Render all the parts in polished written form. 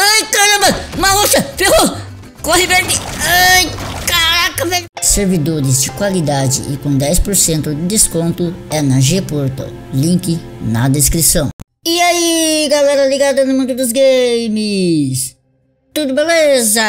Ai, caramba! Malocha! Ferrou! Corre, verde! Ai, caraca, velho! Servidores de qualidade e com 10% de desconto é na G-Portal. Link na descrição. E aí, galera ligada no mundo dos games! Tudo beleza?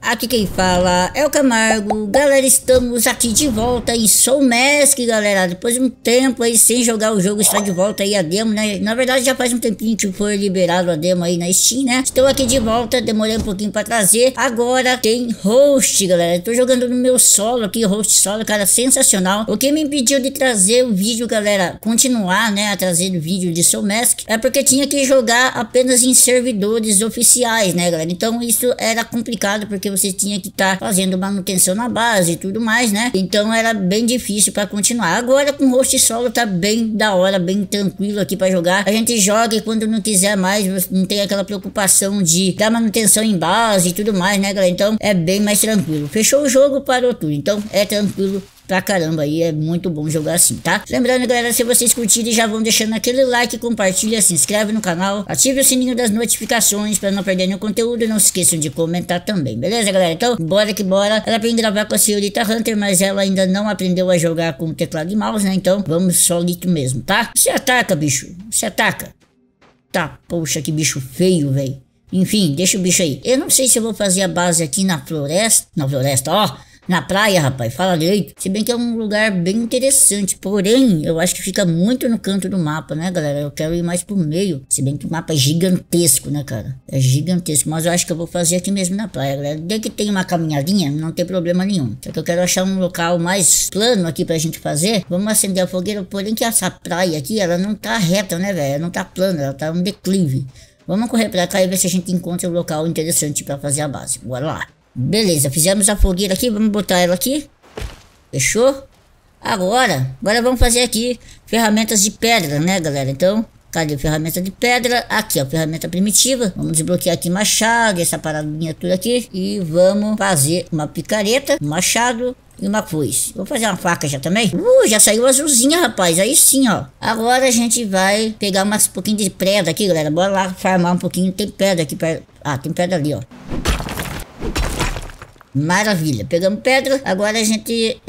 Aqui quem fala é o Camargo. Galera, estamos aqui de volta em Soulmask, galera. Depois de um tempo aí sem jogar o jogo, está de volta aí a demo, né? Na verdade já faz um tempinho que foi liberado a demo aí na Steam, né? Estou aqui de volta, demorei um pouquinho pra trazer. Agora tem host, galera. Tô jogando no meu solo aqui, host solo, cara, sensacional. O que me impediu de trazer o vídeo, galera, continuar, né, a trazer o vídeo de Soulmask, é porque tinha que jogar apenas em servidores oficiais, né, galera? Então isso era complicado, porque você tinha que estar fazendo manutenção na base e tudo mais, né? Então era bem difícil para continuar. Agora com o host solo tá bem da hora, bem tranquilo aqui para jogar. A gente joga e quando não quiser mais, não tem aquela preocupação de dar manutenção em base e tudo mais, né, galera? Então é bem mais tranquilo. Fechou o jogo, parou tudo. Então é tranquilo pra caramba aí, é muito bom jogar assim, tá? Lembrando, galera, se vocês curtirem, já vão deixando aquele like, compartilha, se inscreve no canal, ative o sininho das notificações pra não perder nenhum conteúdo, não se esqueçam de comentar também, beleza, galera? Então, bora que bora. Ela aprendeu a gravar com a Srta Hunter, mas ela ainda não aprendeu a jogar com o teclado e mouse, né? Então, vamos solito mesmo, tá? Se ataca, bicho, se ataca. Tá, poxa, que bicho feio, velho. Enfim, deixa o bicho aí. Eu não sei se eu vou fazer a base aqui na floresta, ó. Na praia, rapaz, fala direito. Se bem que é um lugar bem interessante, porém, eu acho que fica muito no canto do mapa, né, galera? Eu quero ir mais pro meio. Se bem que o mapa é gigantesco, né, cara? É gigantesco, mas eu acho que eu vou fazer aqui mesmo na praia, galera. Desde que tem uma caminhadinha, não tem problema nenhum. Só que eu quero achar um local mais plano aqui pra gente fazer. Vamos acender a fogueira, porém que essa praia aqui, ela não tá reta, né, velho? Ela não tá plana, ela tá um declive. Vamos correr pra cá e ver se a gente encontra um local interessante pra fazer a base. Bora lá. Beleza, fizemos a fogueira aqui, vamos botar ela aqui. Fechou? Agora vamos fazer aqui ferramentas de pedra, né, galera? Então, cadê a ferramenta de pedra? Aqui, ó, ferramenta primitiva. Vamos desbloquear aqui machado, essa paradinha tudo aqui. E vamos fazer uma picareta, um machado e uma foice. Vou fazer uma faca já também. Já saiu azulzinha, rapaz. Aí sim, ó. Agora a gente vai pegar um pouquinho de pedra aqui, galera. Bora lá farmar um pouquinho. Tem pedra aqui, ah, tem pedra ali, ó. Maravilha, pegamos pedra. Agora a gente...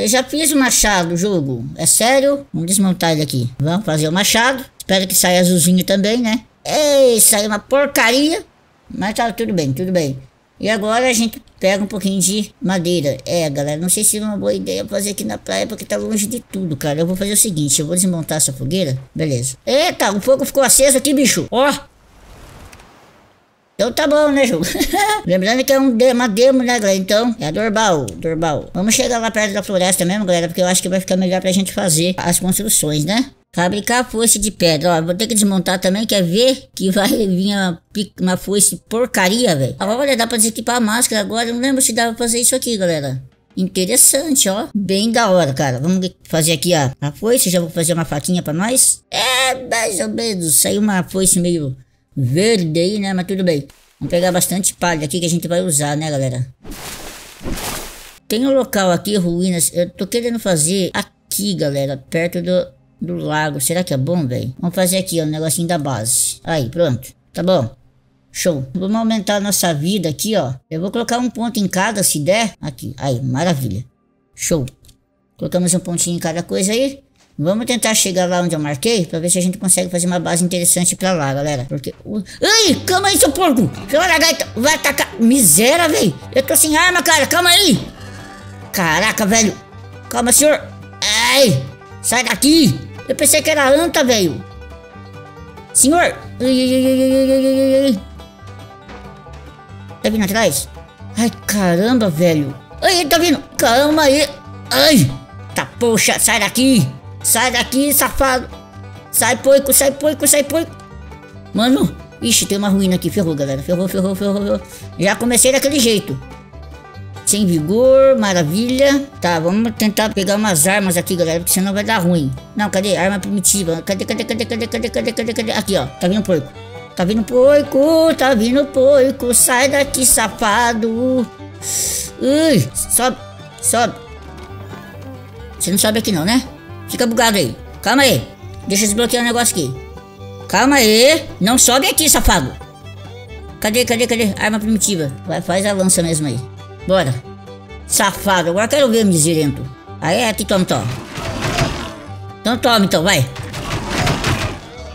eu já fiz o machado, o jogo. É sério? Vamos desmontar ele aqui. Vamos fazer o machado. Espero que saia azulzinho também, né? Ei, saiu uma porcaria. Mas tá tudo bem, tudo bem. E agora a gente pega um pouquinho de madeira. É, galera, não sei se é uma boa ideia fazer aqui na praia, porque tá longe de tudo, cara. Eu vou fazer o seguinte, eu vou desmontar essa fogueira. Beleza. Eita, o fogo ficou aceso aqui, bicho. Ó. Então tá bom, né, jogo? Lembrando que é uma demo, né, galera? Então é normal, normal. Vamos chegar lá perto da floresta mesmo, galera, porque eu acho que vai ficar melhor pra gente fazer as construções, né? Fabricar foice de pedra, ó, vou ter que desmontar também, quer ver que vai vir uma foice porcaria, velho. Olha, dá pra desequipar a máscara agora, eu não lembro se dá pra fazer isso aqui, galera. Interessante, ó, bem da hora, cara. Vamos fazer aqui a foice, já vou fazer uma faquinha pra nós. É, mais ou menos, saiu uma foice meio... verde aí, né, mas tudo bem. Vamos pegar bastante palha aqui que a gente vai usar, né, galera? Tem um local aqui, ruínas. Eu tô querendo fazer aqui, galera, perto do lago. Será que é bom, velho? Vamos fazer aqui, ó, um negocinho da base. Aí, pronto, tá bom. Show. Vamos aumentar a nossa vida aqui, ó. Eu vou colocar um ponto em cada, se der. Aqui, aí, maravilha. Show. Colocamos um pontinho em cada coisa aí. Vamos tentar chegar lá onde eu marquei, pra ver se a gente consegue fazer uma base interessante pra lá, galera. Porque... ai, calma aí, seu porco! Calma, gaita! Vai atacar! Miséria, velho! Eu tô sem arma, cara! Calma aí! Caraca, velho! Calma, senhor! Ai! Sai daqui! Eu pensei que era anta, velho! Senhor! Ai, ai, ai, ai, ai. Tá vindo atrás? Ai, caramba, velho! Ai, ele tá vindo! Calma aí! Ai! Tá, poxa! Sai daqui! Sai daqui, safado. Sai, porco, sai, porco, sai, porco. Mano, ixi, tem uma ruína aqui. Ferrou, galera, ferrou, ferrou, ferrou, ferrou. Já comecei daquele jeito. Sem vigor, maravilha. Tá, vamos tentar pegar umas armas aqui, galera, porque senão vai dar ruim. Não, cadê? Arma primitiva. Cadê, cadê, cadê, cadê, cadê, cadê, cadê, cadê? Aqui, ó, tá vindo porco. Tá vindo porco, tá vindo porco. Sai daqui, safado. Ui, sobe, sobe. Você não sobe aqui não, né? Fica bugado aí. Calma aí. Deixa eu desbloquear o negócio aqui. Calma aí. Não sobe aqui, safado. Cadê? Arma primitiva. Vai, faz a lança mesmo aí. Bora. Safado, agora quero ver me desirento. Aí, aqui, toma. Então toma, então, vai.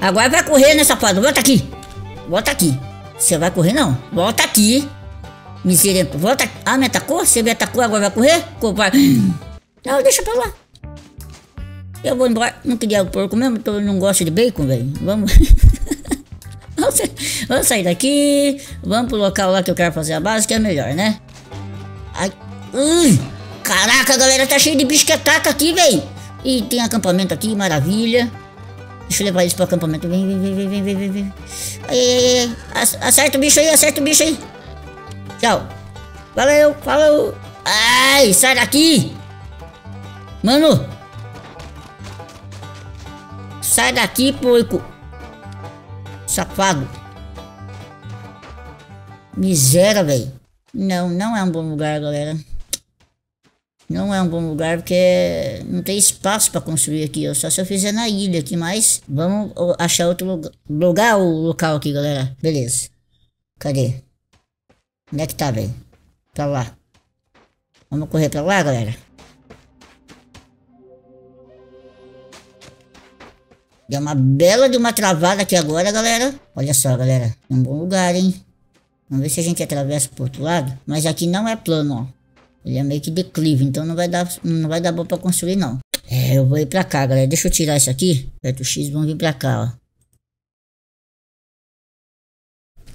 Agora vai correr, né, safado? Volta aqui. Volta aqui. Você vai correr, não. Volta aqui. Miserento, volta aqui. Ah, me atacou? Você me atacou, agora vai correr? Não, deixa pra lá. Eu vou embora. Não queria porco mesmo, eu não gosto de bacon, velho. Vamos... Vamos sair daqui. Vamos pro local lá que eu quero fazer a base, que é melhor, né? Ai. Caraca, galera, tá cheio de bicho que ataca aqui, velho. E tem acampamento aqui, maravilha. Deixa eu levar isso pro acampamento. Vem. Aí, acerta o bicho aí, Tchau. Valeu, falou. Ai, sai daqui. Mano. Sai daqui, porco. Safado. Miséria, velho. Não é um bom lugar, galera. Não é um bom lugar porque não tem espaço pra construir aqui, ó. Só se eu fizer na ilha aqui, mas vamos achar outro lugar ou local aqui, galera. Beleza. Cadê? Onde é que tá, velho? Pra lá. Vamos correr pra lá, galera. Deu uma bela de uma travada aqui agora, galera. Olha só, galera. É um bom lugar, hein? Vamos ver se a gente atravessa pro outro lado. Mas aqui não é plano, ó. Ele é meio que declive, então não vai dar bom pra construir, não. É, eu vou ir pra cá, galera. Deixa eu tirar isso aqui. Aperta o X, vamos vir pra cá, ó.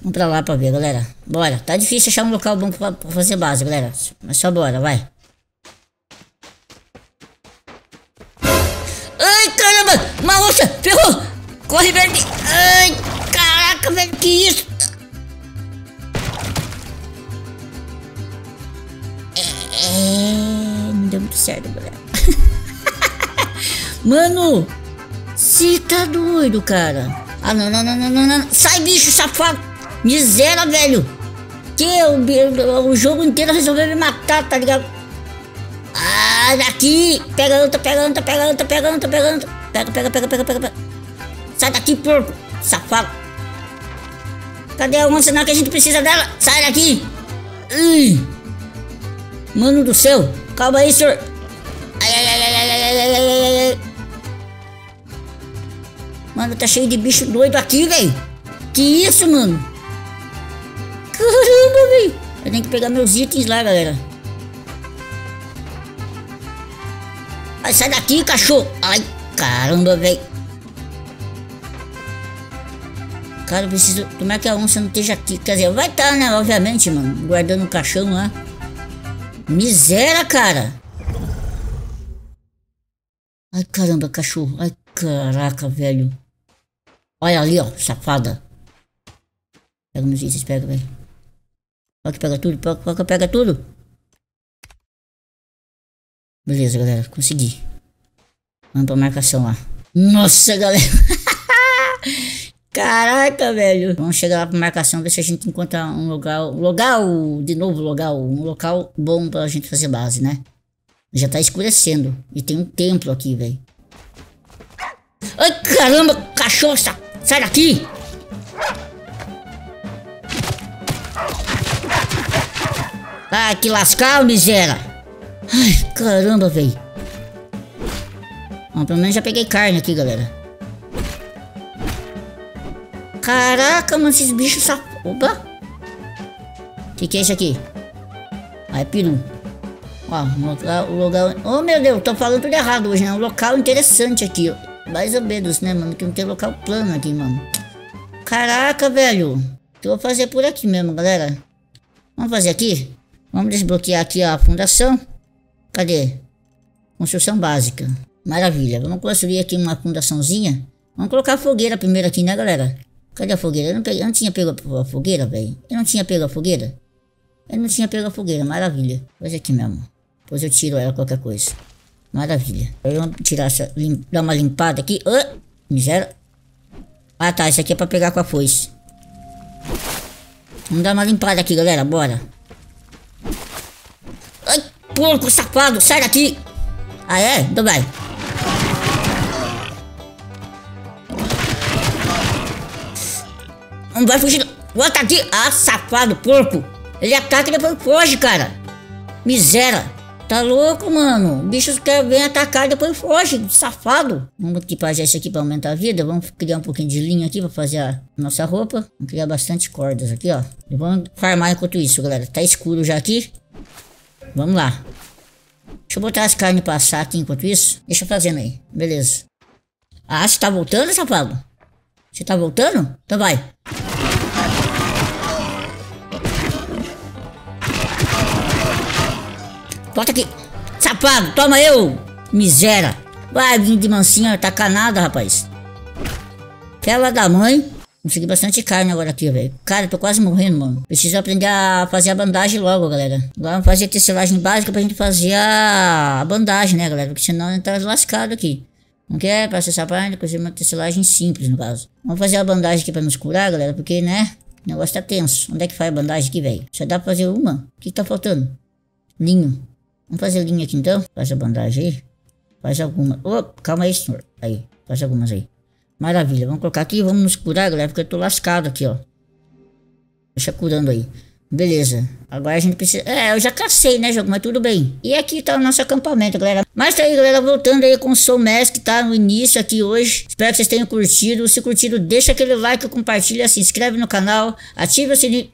Vamos pra lá pra ver, galera. Bora. Tá difícil achar um local bom pra fazer base, galera. Mas só bora, vai. Ai, caramba! Uma onça! Ferrou! Corre, velho! Ai, caraca, velho! Que isso? Não deu muito certo, galera. Mano, você tá doido, cara. Ah, não. Sai, bicho, safado. Miséria, velho. Que o jogo inteiro resolveu me matar, tá ligado? Ah, daqui. Pega, anta. Pega. Sai daqui, porco. Safado. Cadê a onça? Não, que a gente precisa dela. Sai daqui. Mano do céu. Calma aí, senhor. Ai. Mano, tá cheio de bicho doido aqui, velho. Que isso, mano? Caramba, velho. Eu tenho que pegar meus itens lá, galera. Ai, sai daqui, cachorro. Ai, caramba, velho. Cara, eu preciso... Tomara que a onça não esteja aqui. Quer dizer, vai estar, né? Obviamente, mano. Guardando o caixão lá. Miséria, cara. Ai, caramba, cachorro. Ai, caraca, velho. Olha ali, ó, safada. Pega meus itens, pega, velho. Pega tudo. Beleza, galera, consegui. Vamos pra marcação lá. Nossa, galera. Caraca, velho. Vamos chegar lá pra marcação, ver se a gente encontra um local. Um local bom pra gente fazer base, né? Já tá escurecendo. E tem um templo aqui, velho. Ai, caramba, cachorro, sai daqui! Ai, que lascar, miséria! Ai, caramba, velho. Bom, pelo menos já peguei carne aqui, galera. Caraca, mano, esses bichos só... Opa! Que é isso aqui? Ah, é peru. Ó, o local... Oh, meu Deus, tô falando tudo errado hoje, né? Um local interessante aqui, ó. Mais ou menos, né, mano? Que não tem local plano aqui, mano. Caraca, velho. O que eu vou fazer por aqui mesmo, galera? Vamos fazer aqui? Vamos desbloquear aqui a fundação. Cadê? Construção básica. Maravilha. Vamos construir aqui uma fundaçãozinha. Vamos colocar a fogueira primeiro aqui, né, galera? Cadê a fogueira? Eu não tinha pego a fogueira, velho. Eu não tinha pego a fogueira, maravilha. Pois aqui mesmo. Depois eu tiro ela, qualquer coisa. Maravilha. Vamos tirar essa... Dar uma limpada aqui. Oh, miséria. Ah, tá. Isso aqui é pra pegar com a foice. Vamos dar uma limpada aqui, galera. Bora. Ai, porco safado. Sai daqui. Ah, é? Então vai. Não vai fugir. Volta aqui! Ah, safado, porco! Ele ataca e depois foge, cara! Miséria! Tá louco, mano? O bicho quer bem atacar e depois foge, safado. Vamos equipar isso aqui pra aumentar a vida. Vamos criar um pouquinho de linha aqui pra fazer a nossa roupa. Vamos criar bastante cordas aqui, ó. E vamos farmar enquanto isso, galera. Tá escuro já aqui. Vamos lá. Deixa eu botar as carnes passar aqui enquanto isso. Deixa eu fazendo aí. Beleza. Ah, você tá voltando, safado? Você tá voltando? Então vai. Volta aqui, safado, toma eu, miséria. Vai vir de mansinha, atacar nada, rapaz. Fela da mãe. Consegui bastante carne agora aqui, velho. Cara, tô quase morrendo, mano. Preciso aprender a fazer a bandagem logo, galera. Agora vamos fazer a tecelagem básica pra gente fazer a bandagem, né, galera? Porque senão a gente tá lascado aqui. Não quer? Pra acessar a página, fazer uma tecelagem simples, no caso. Vamos fazer a bandagem aqui pra nos curar, galera, porque, né, o negócio tá tenso. Onde é que faz a bandagem aqui, velho? Só dá pra fazer uma? O que tá faltando? Linho. Vamos fazer linha aqui então. Faz a bandagem aí. Faz alguma. Oh, calma aí, senhor. Aí. Faz algumas aí. Maravilha. Vamos colocar aqui e vamos nos curar, galera. Porque eu tô lascado aqui, ó. Deixa curando aí. Beleza. Agora a gente precisa... É, eu já cacei, né, jogo? Mas tudo bem. E aqui tá o nosso acampamento, galera. Mas tá aí, galera. Voltando aí com o Soulmask, tá no início aqui hoje. Espero que vocês tenham curtido. Se curtiram, deixa aquele like, compartilha, se inscreve no canal. Ativa o sininho.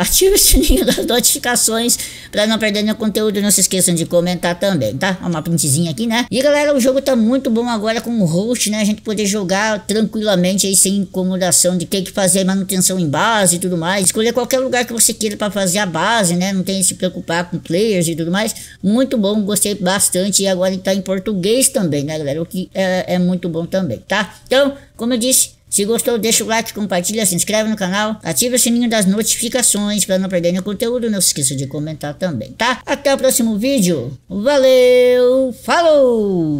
Ative o sininho das notificações para não perder nenhum conteúdo. Não se esqueçam de comentar também, tá? Uma printzinha aqui, né? E galera, o jogo tá muito bom agora com o host, né? A gente poder jogar tranquilamente aí, sem incomodação de ter que fazer manutenção em base e tudo mais. Escolher qualquer lugar que você queira para fazer a base, né? Não tem que se preocupar com players e tudo mais. Muito bom, gostei bastante. E agora ele tá em português também, né, galera? O que é muito bom também, tá? Então, como eu disse... Se gostou, deixa o like, compartilha, se inscreve no canal, ativa o sininho das notificações para não perder nenhum conteúdo, não se esqueça de comentar também, tá? Até o próximo vídeo, valeu, falou!